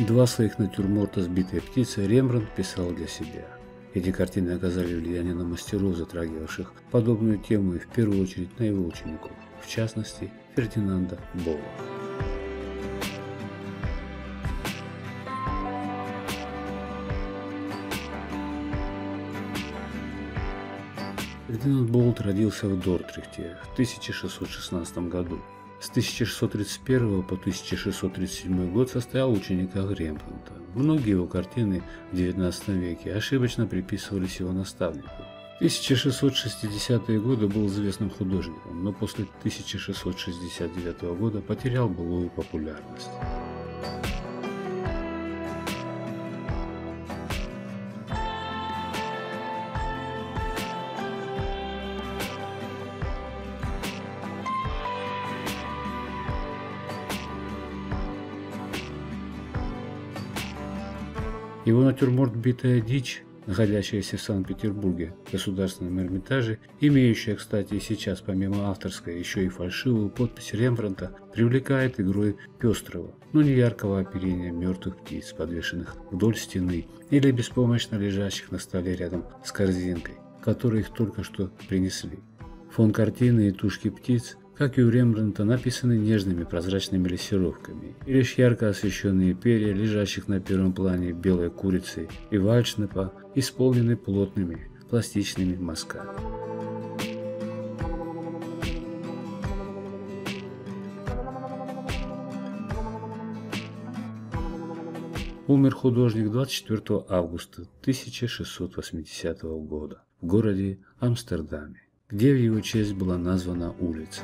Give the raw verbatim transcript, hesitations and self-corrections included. Два своих натюрморта «Сбитая птица» Рембрандт писал для себя. Эти картины оказали влияние на мастеров, затрагивавших подобную тему и в первую очередь на его учеников, в частности Фердинанда Болла. Фердинанд Болл родился в Дордрехте в тысяча шестьсот шестнадцатом году. С тысяча шестьсот тридцать первого по тысяча шестьсот тридцать седьмой год состоял в учениках Рембрандта. Многие его картины в девятнадцатом веке ошибочно приписывались его наставнику. В тысяча шестьсот шестидесятые годы был известным художником, но после тысяча шестьсот шестьдесят девятого года потерял былую популярность. Его натюрморт «Битая дичь», находящаяся в Санкт-Петербурге, в Государственном Эрмитаже, имеющая, кстати, и сейчас помимо авторской еще и фальшивую подпись Рембрандта, привлекает игрой пестрого, но не яркого оперения мертвых птиц, подвешенных вдоль стены или беспомощно лежащих на столе рядом с корзинкой, которой их только что принесли. Фон картины и тушки птиц, как и у Рембрандта, написаны нежными прозрачными лессировками, и лишь ярко освещенные перья, лежащих на первом плане белой курицы и вальдшнепа, исполнены плотными пластичными мазками. Умер художник двадцать четвёртого августа тысяча шестьсот восьмидесятого года в городе Амстердаме, где в его честь была названа улица.